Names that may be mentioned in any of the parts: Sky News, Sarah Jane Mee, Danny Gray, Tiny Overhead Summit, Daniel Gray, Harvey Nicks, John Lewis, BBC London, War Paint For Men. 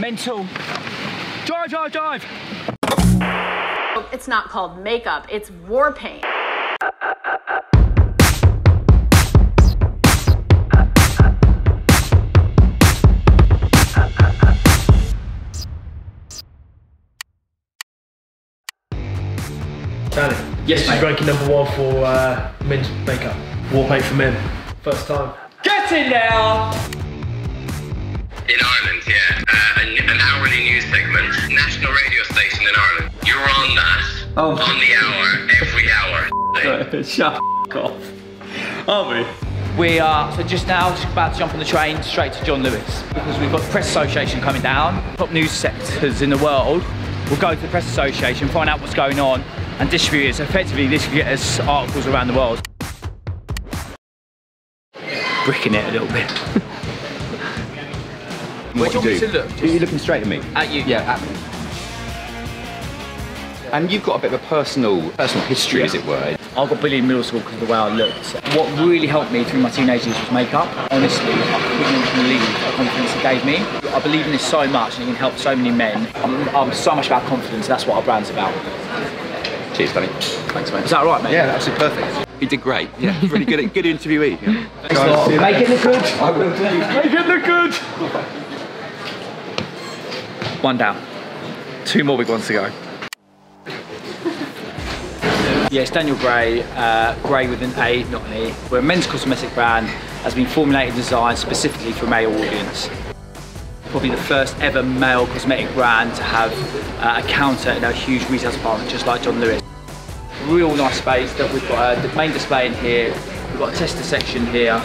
Mental. Drive, drive, drive! It's not called makeup, it's war paint. Danny, yes, mate. She's ranking #1 for men's makeup. War Paint For Men. First time. Get in now! In Ireland, yeah. An hourly news segment. National radio station in Ireland. You're on that. Oh. On the hour, every hour. Shut off. Aren't we? We are, so just now, just about to jump on the train straight to John Lewis. Because we've got the Press Association coming down. Top news sectors in the world. We'll go to the Press Association, find out what's going on, and distribute it. So effectively, this could get us articles around the world. Bricking it a little bit. Where do you want me to look? Are you looking straight at me? At you? Yeah, at me. And you've got a bit of a personal history, as it were. I got bullied in middle school because of the way I looked. What really helped me through my teenage years was makeup. Honestly, I couldn't believe the confidence it gave me. I believe in this so much and it can help so many men. I'm so much about confidence, that's what our brand's about. Cheers, buddy. Thanks, mate. Is that all right, mate? Yeah, absolutely perfect. You did great. Yeah, really good. Good interviewee. Yeah. Thanks a lot. Make it look good. I will do. Make it look good. One down. Two more big ones to go. Yes, Daniel Gray, Gray with an A, not an E. We're a men's cosmetic brand that has been formulated and designed specifically for a male audience. Probably the first ever male cosmetic brand to have a counter in a huge retail department, just like John Lewis. Real nice space that we've got the main display in here, we've got a tester section here.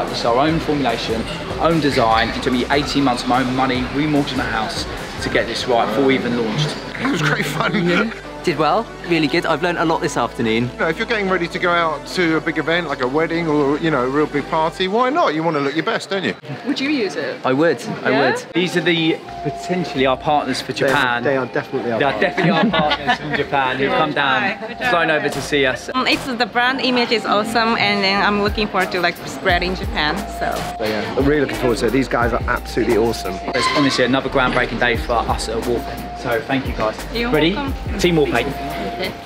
It's our own formulation, own design. It took me 18 months of my own money, remortgaging my house to get this right before we even launched. It was great fun. Yeah. Did well, really good. I've learned a lot this afternoon. You know, if you're getting ready to go out to a big event like a wedding or, you know, a real big party, why not? You want to look your best, don't you? Would you use it? I would. Yeah? I would. These are the potentially our partners for Japan. They are definitely our partners. They are definitely our partners from Japan who've come down, flown over to see us. It's the brand image is awesome, and then I'm looking forward to like spreading Japan. So yeah, I'm really looking forward to it. These guys are absolutely awesome. It's honestly another groundbreaking day for us at War Paint. So thank you guys. You're ready? Welcome. Team War Paint.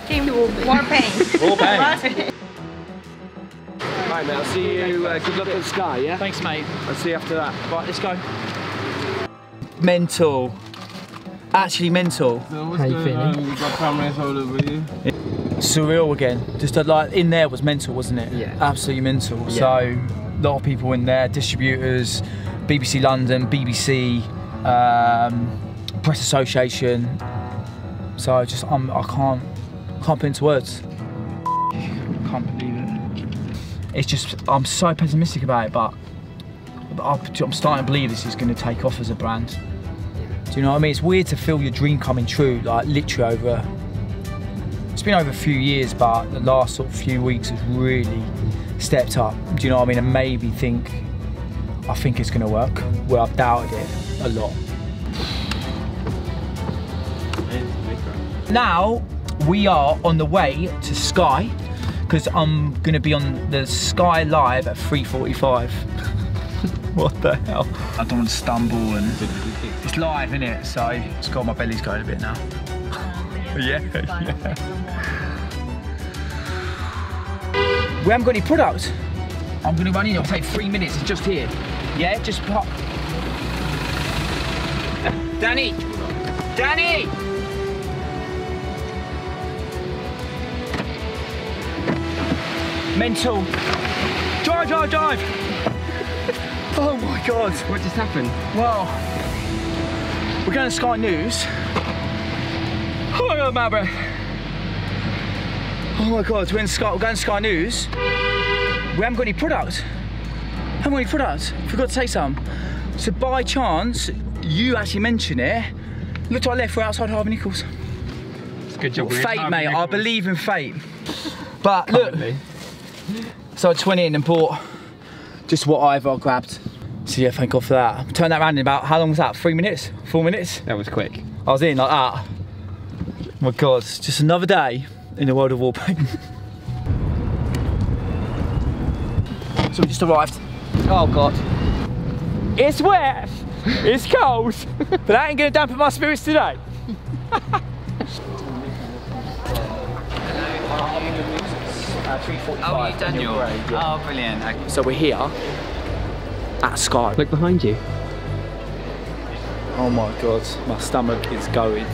Team War Paint. War Paint. War Paint. Right, mate, I'll see you. Good luck at Sky, yeah? Thanks, mate. I'll see you after that. Right, let's go. Mental. Actually mental. So what's going on? We've got cameras all over you. Surreal again. Just like, in there was mental, wasn't it? Yeah. Absolutely mental. Yeah. So, a lot of people in there, distributors, BBC London, BBC, Press Association. So I just, I can't put into words. I can't believe it. It's just, I'm so pessimistic about it, but I'm starting to believe this is going to take off as a brand. Do you know what I mean? It's weird to feel your dream coming true, like literally over, it's been over a few years, but the last sort of few weeks has really stepped up. Do you know what I mean? And maybe I think it's going to work, where I've doubted it a lot. Now we are on the way to Sky, because I'm going to be on the Sky Live at 3:45. What the hell? I don't want to stumble, and it's live, innit? So it's got my belly's going a bit now. Yeah. We haven't got any product. I'm going to run in. It'll take 3 minutes. It's just here. Yeah, just pop. Danny, Danny. Mental. Drive, drive, drive! Oh my God. What just happened? Well, we're going to Sky News. Oh my God, my breath. Oh my God, we're going to Sky News. We haven't got any product. Haven't got any product. Forgot to take some. So by chance, you actually mention it. Look to our left, we're outside Harvey Nicks. It's a good job. Fate, mate, I believe in fate. But look. So I just went in and bought just what I've grabbed. So yeah, thank God for that. Turned that around in about, how long was that? 3 minutes? 4 minutes? That was quick. I was in like that. Oh my God, just another day in the world of war paint. So we just arrived. Oh God. It's wet. It's cold, but that ain't gonna dampen my spirits today. Oh, you Daniel? Oh, brilliant. Okay. So we're here at Sky. Look behind you. Oh my God, my stomach is going.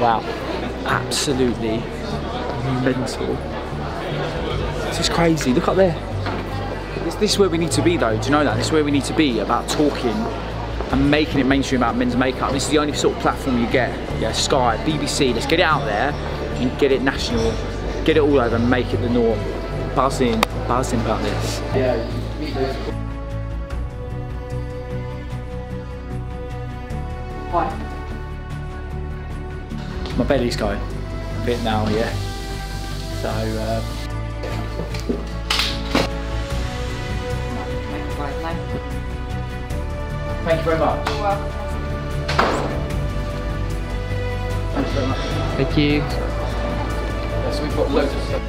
Wow, absolutely mental. This is crazy, look up there. This is where we need to be though, do you know that? This is where we need to be about talking and making it mainstream about men's makeup. This is the only sort of platform you get. Yeah, Sky, BBC, let's get it out there and get it national, get it all over and make it the norm. Buzzing, buzzing about this. Yeah. My belly's going a bit now, yeah. So, thank you very much. You're welcome. Thank you very much. Thank you. Yeah, so we've got loads of stuff.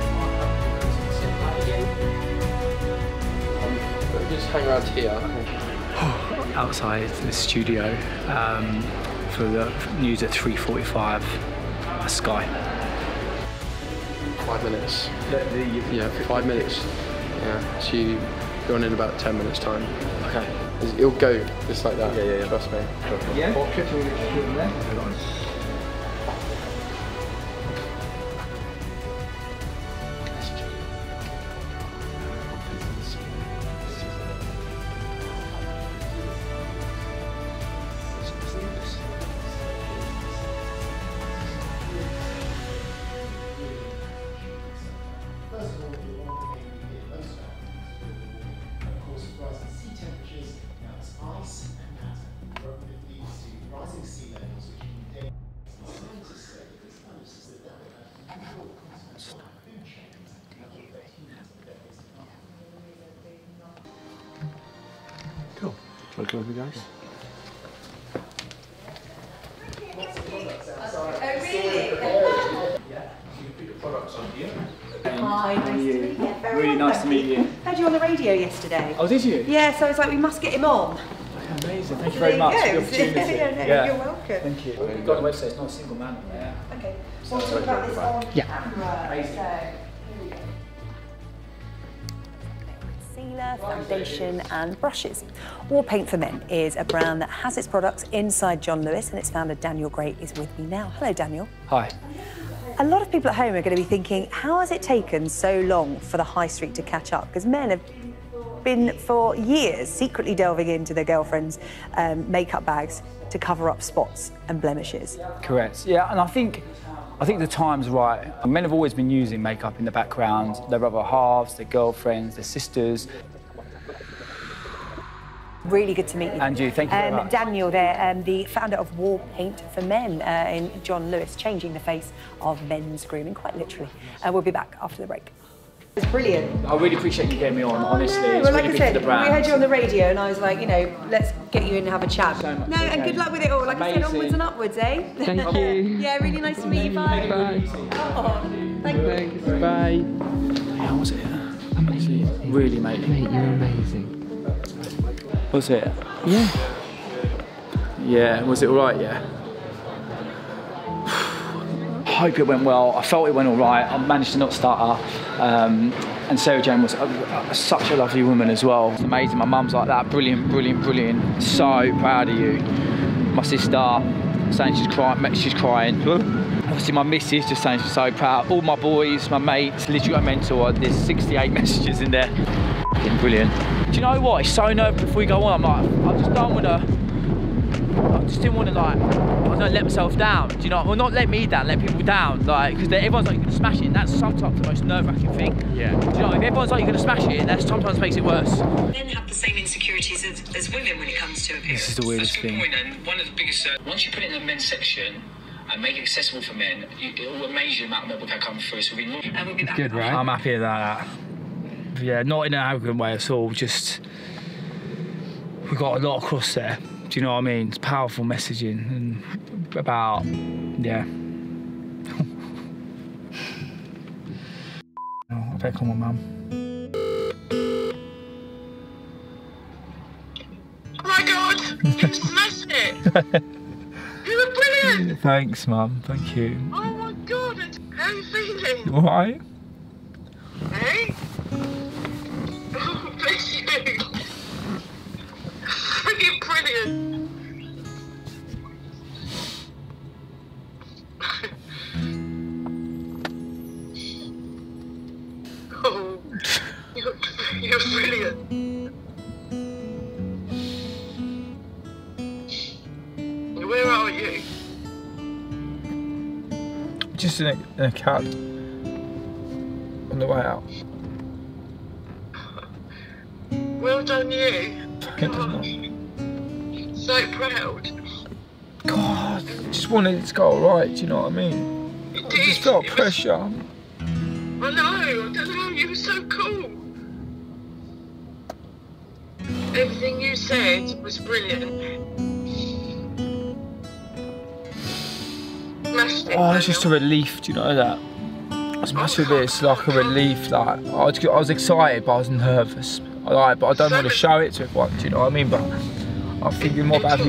Just hang around here. Okay. Outside the studio for the news at 3:45 at Sky. 5 minutes. Yeah, 5 minutes. Yeah, so you're on in about 10 minutes time. Okay. It'll go just like that. Yeah. Trust me. Yeah. Hold on. Cool. Welcome with me, guys. Hi, nice to meet you. Yeah, really nice to meet you. Heard you on the radio yesterday. Oh, did you? Yeah, so I was like, we must get him on. Amazing, thank you very much for the opportunity. Yeah. You're welcome. Thank you. We've got the website, it's not a single man on there. Okay, so we'll talk about this on camera. Concealer, foundation and brushes. War Paint For Men is a brand that has its products inside John Lewis, and its founder Daniel Gray is with me now. Hello Daniel. Hi. A lot of people at home are going to be thinking, how has it taken so long for the high street to catch up? Because men have been for years secretly delving into their girlfriends' makeup bags to cover up spots and blemishes. Correct. Yeah, and I think the time's right. Men have always been using makeup in the background, their other halves, their girlfriends, their sisters. Really good to meet you. And you, thank you very much. Daniel there, the founder of War Paint For Men in John Lewis, changing the face of men's grooming, quite literally. We'll be back after the break. It's brilliant. I really appreciate you getting me on, honestly. No. It's well, really like I said, we heard you on the radio and I was like, you know, let's get you in and have a chat. So much and good luck with it all. Like amazing. I said, onwards and upwards, eh? Thank you. Yeah, really nice to meet you. Bye. Bye. Oh, thanks. Bye. How was it? Amazing. Really, mate. Mate, you're amazing. Was it? Yeah. Yeah, was it all right, yeah? I hope it went well. I felt it went all right. I managed to not stutter. And Sarah Jane was such a lovely woman as well. It's amazing. My mum's like that. Brilliant, brilliant, brilliant. So proud of you. My sister saying she's crying. She's crying. Obviously, my missus just saying she's so proud. All my boys, my mates, literally mentor. There's 68 messages in there. Brilliant. Do you know what? It's so nervous before we go on. I'm like, I just don't want to. I just didn't want to, like, I don't let myself down, do you know? Well, not let me down, let people down, like, because everyone's like, you're going to smash it, and that's sometimes the most nerve-wracking thing. Yeah. Do you know, if everyone's like, you're going to smash it, that sometimes makes it worse. Men have the same insecurities as women when it comes to appearance. This is the weirdest thing. That's a good point, and one of the biggest, once you put it in the men's section, and make it accessible for men, it will amaze you the amount of work that comes through, so we know. It's good, right? I'm happy about that. Yeah, not in an arrogant way at all, just, we've got a lot across there. Do you know what I mean? It's powerful messaging and about, yeah. I better call my mum. smashed it. You were brilliant. Thanks, Mum. Thank you. Oh my God. How are you feeling? All right. Hey? Oh, bless you. Freaking brilliant. Oh, you're brilliant. Where are you? Just in a cab on the way out. Well done, you. So proud. God, just wanted it to go alright, do you know what I mean? It did. I just felt pressure. I know, I don't know, you were so cool. Everything you said was brilliant. Oh, it's just a relief, do you know that? As much of it's like a relief, like I was excited but I was nervous. Like, but I don't want to show it to everyone, do you know what I mean? But I'm thinking more about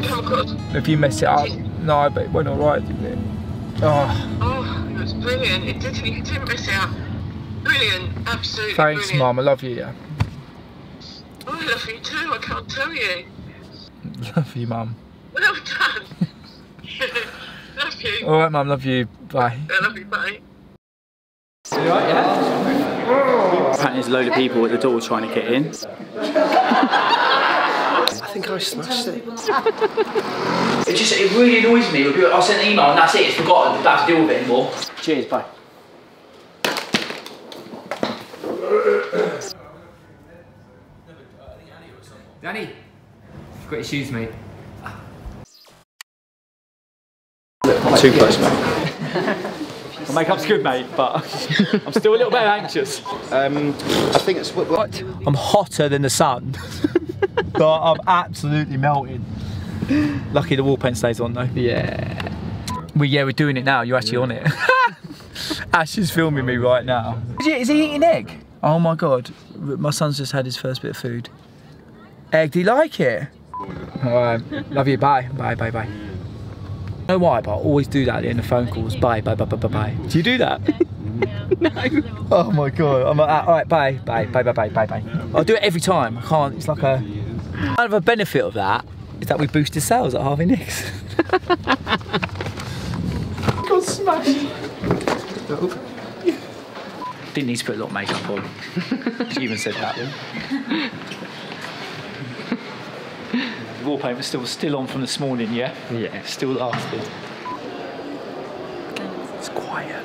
if you mess it up. No, but it went alright, didn't it? Oh. Oh, it was brilliant. It didn't, you didn't mess it up. Brilliant, absolutely. Thanks, Mum, I love you, yeah. Oh, I love you too, I can't tell you. Love you, Mum. Well done. Love you. All right, Mum. Love you. Bye. I love you. Bye. You right, yeah? Apparently there's a load of people at the door trying to get in. I think I smashed it. It really annoys me. I'll send an email and that's it. It's forgotten. I don't have to deal with it anymore. Cheers. Bye. Danny, you've got your shoes, mate. Too close, mate. My makeup's good, mate, but I'm still a little bit anxious. I think it's what? I'm hotter than the sun. But I'm absolutely melting. Lucky the wall paint stays on, though. Yeah. We're doing it now. You're actually on it. Ash is filming me right now. Is he eating egg? Oh my God. My son's just had his first bit of food. Egg, do you like it? Love you. Bye. Bye. Bye. Bye. I don't know why, but I always do that in the phone calls. Bye, bye, bye, bye, bye, bye. Do you do that? No. Oh my God. I'm like, all right, bye, bye, bye, bye, bye, bye, bye. I do it every time. I can't. It's like a kind of a benefit of that is that we boosted sales at Harvey Nicks. Got smashed. Didn't need to put a lot of makeup on. She even said that. War paint was still on from this morning, yeah? Yeah. Still lasted. It's quiet.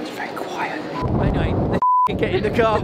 It's very quiet. I know, get in the car.